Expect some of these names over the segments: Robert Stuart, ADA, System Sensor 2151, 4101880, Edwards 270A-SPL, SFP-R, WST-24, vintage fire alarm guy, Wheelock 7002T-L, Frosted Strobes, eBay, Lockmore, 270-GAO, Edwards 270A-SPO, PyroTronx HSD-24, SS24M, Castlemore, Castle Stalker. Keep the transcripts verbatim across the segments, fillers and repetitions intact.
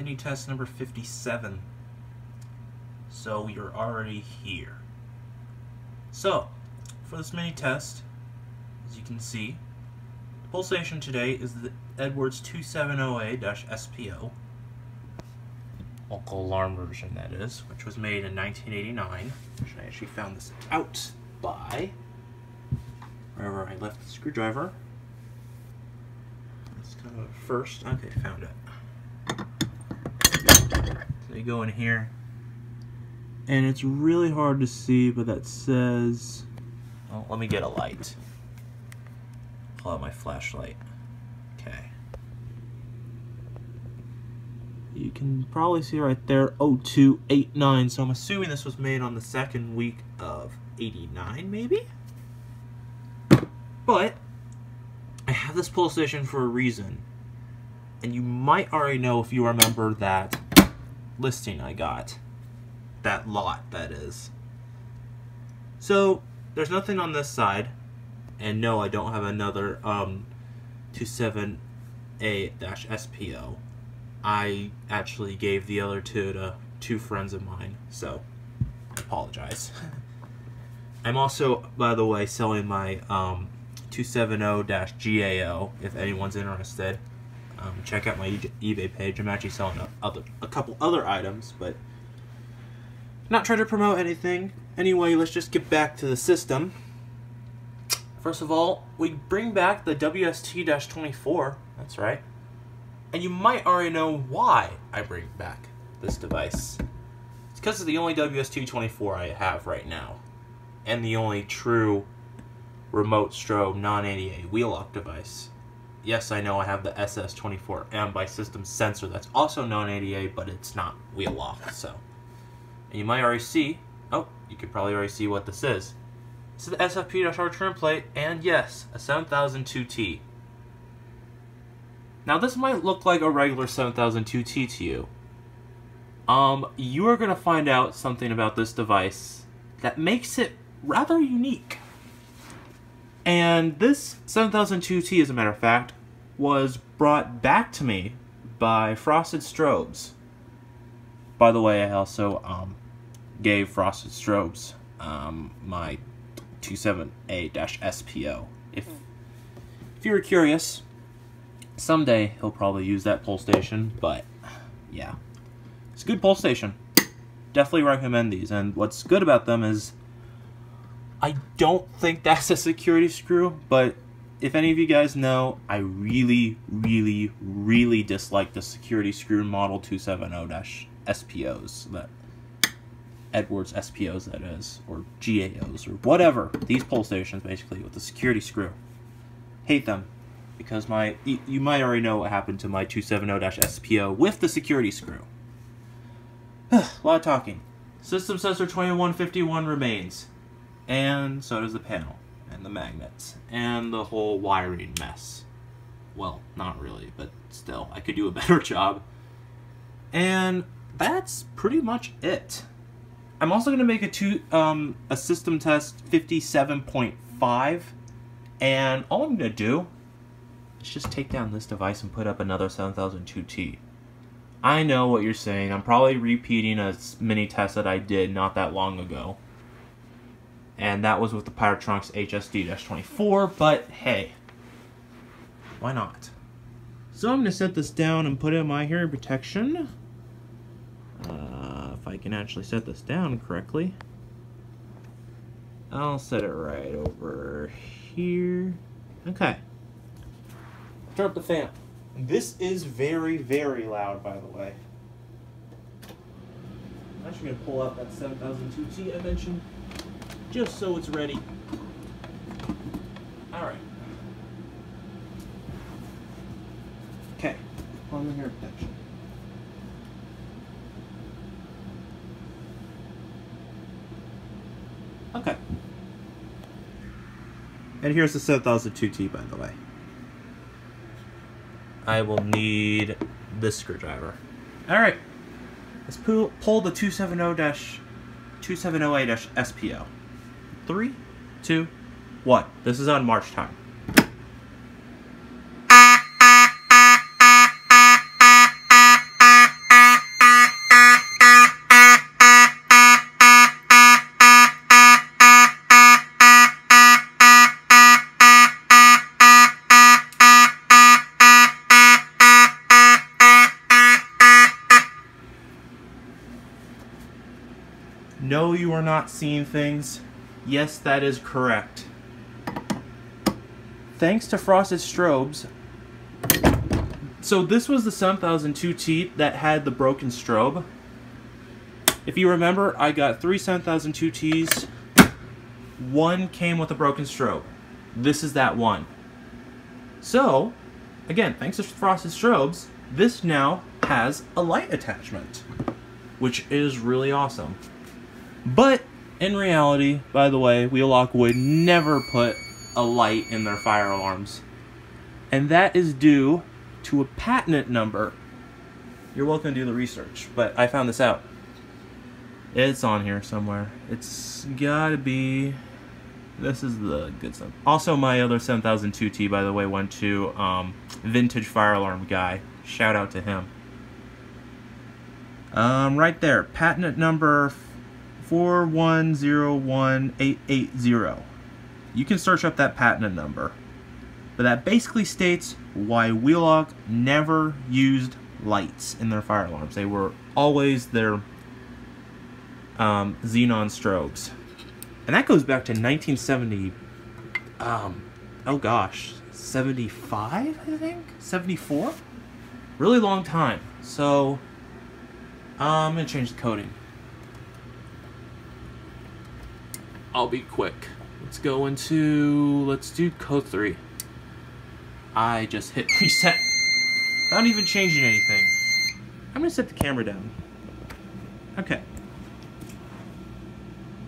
Then you test number fifty-seven. So you're already here. So, for this mini test, as you can see, the pulsation today is the Edwards two seven zero A S P O, local alarm version that is, which was made in nineteen eighty-nine, which I actually found this out by wherever I left the screwdriver. It's kind of first, okay, I found it. So you go in here, and it's really hard to see, but that says, oh, let me get a light. Pull out my flashlight. Okay. You can probably see right there oh two eight nine. So I'm assuming this was made on the second week of eighty-nine, maybe? But I have this pulsation for a reason. And you might already know if you remember that listing I got. That lot, that is. So there's nothing on this side, and no, I don't have another um, two seven A S P O. I actually gave the other two to two friends of mine, so I apologize. I'm also, by the way, selling my um, two seventy G A O if anyone's interested. Um, check out my eBay page. I'm actually selling a, other, a couple other items, but not trying to promote anything. Anyway, let's just get back to the system. First of all, we bring back the W S T twenty-four, that's right. And you might already know why I bring back this device. It's because it's the only W S T twenty-four I have right now, and the only true remote strobe non A D A Wheelock device. Yes, I know I have the S S twenty-four M by System Sensor that's also non A D A, but it's not Wheelock, so. And you might already see, oh, you could probably already see what this is. This is the S F P R trim plate, and yes, a seven thousand two T. Now this might look like a regular seven thousand two T to you. Um, you are going to find out something about this device that makes it rather unique. And this seven thousand two T, as a matter of fact, was brought back to me by Frosted Strobes. By the way, I also um, gave Frosted Strobes um, my two seventy A S P O. If, if you were curious, someday he'll probably use that pole station, but yeah, it's a good pole station. Definitely recommend these, and what's good about them is I don't think that's a security screw, but if any of you guys know, I really, really, really dislike the security screw model two seventy S P Os, that Edwards S P Os that is, or G A Os, or whatever. These pole stations, basically, with the security screw. Hate them, because my, you might already know what happened to my two seventy S P O with the security screw. A lot of talking. System Sensor twenty-one fifty-one remains, and so does the panel, and the magnets, and the whole wiring mess. Well, not really, but still, I could do a better job. And that's pretty much it. I'm also going to make a two um, a system test fifty-seven point five, and all I'm going to do is just take down this device and put up another seven thousand two T. I know what you're saying. I'm probably repeating a mini test that I did not that long ago, and that was with the PyroTronx H S D twenty-four, but hey, why not? So I'm going to set this down and put in my hearing protection. Uh, if I can actually set this down correctly. I'll set it right over here. Okay. Turn up the fan. This is very, very loud, by the way. I'm actually going to pull out that seven thousand two T I mentioned, just so it's ready. Alright. Okay. On the hearing protection. Okay. And here's the seven thousand two T, by the way. I will need this screwdriver. Alright. Let's pull, pull the two seventy A S P O. Three, two, one. This is on march time. No, you are not seeing things. Yes, that is correct. Thanks to Frosted Strobes. So this was the seven thousand two T that had the broken strobe. If you remember, I got three seven thousand two Ts. One came with a broken strobe. This is that one. So, again, thanks to Frosted Strobes, this now has a light attachment, which is really awesome. But in reality, by the way, Wheelock would never put a light in their fire alarms. And that is due to a patent number. You're welcome to do the research, but I found this out. It's on here somewhere. It's gotta be... This is the good stuff. Also, my other seven thousand two T, by the way, went to um, Vintage Fire Alarm Guy. Shout out to him. Um, right there. Patent number four one zero one eight eight zero. You can search up that patent number. But that basically states why Wheelock never used lights in their fire alarms. They were always their um, xenon strobes. And that goes back to nineteen seventy, um, oh gosh, seventy-five, I think? seventy-four? Really long time. So, um, I'm going to change the coding. I'll be quick. Let's go into, let's do code three. I just hit reset without even changing anything. I'm going to set the camera down. Okay.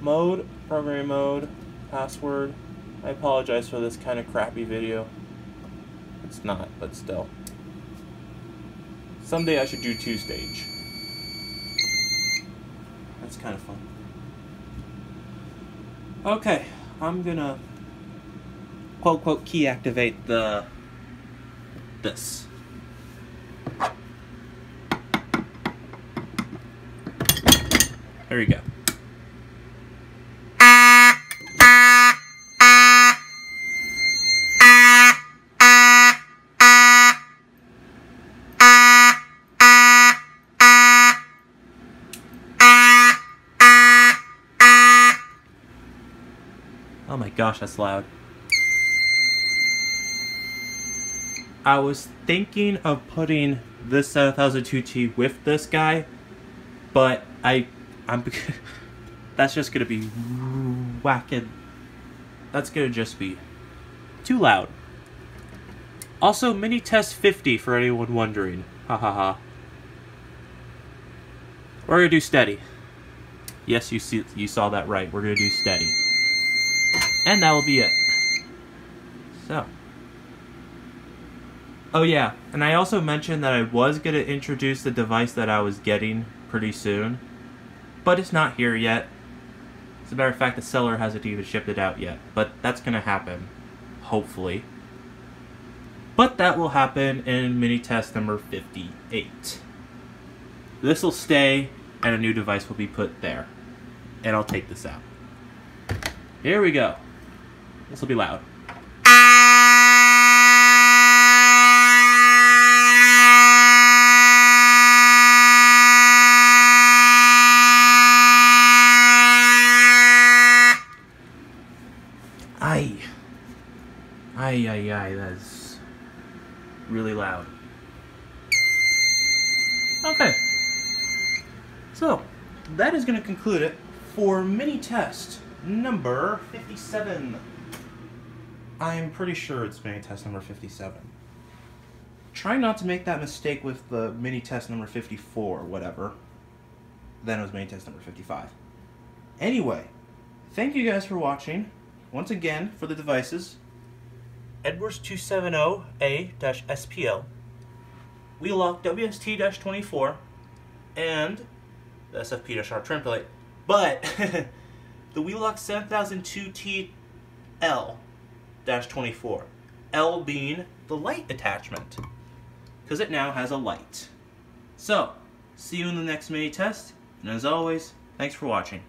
Mode, program mode, password. I apologize for this kind of crappy video. It's not, but still. Someday I should do two-stage. That's kind of fun. Okay, I'm gonna quote, quote, key activate the... this. There you go. Oh my gosh, that's loud. I was thinking of putting this seven thousand two T with this guy, but I, I'm, that's just gonna be whacking. That's gonna just be too loud. Also, mini test fifty for anyone wondering. Ha ha ha. We're gonna do steady. Yes, you see, you saw that right. We're gonna do steady. And that will be it. So. Oh yeah, and I also mentioned that I was going to introduce the device that I was getting pretty soon. But it's not here yet. As a matter of fact, the seller hasn't even shipped it out yet. But that's going to happen. Hopefully. But that will happen in mini test number fifty-eight. This will stay, and a new device will be put there. And I'll take this out. Here we go. This will be loud. Aye. Aye, aye, aye. That's really loud. Okay. So, that is going to conclude it for mini test number fifty-seven. I'm pretty sure it's mini test number fifty-seven. Try not to make that mistake with the mini test number fifty-four or whatever. Then it was mini test number fifty-five. Anyway, thank you guys for watching. Once again, for the devices, Edwards two seventy A S P L, Wheelock W S T twenty-four, and the S F P R trim plate. But... the Wheelock seven thousand two T L twenty-four, L being the light attachment, because it now has a light. So, see you in the next mini test, and as always, thanks for watching.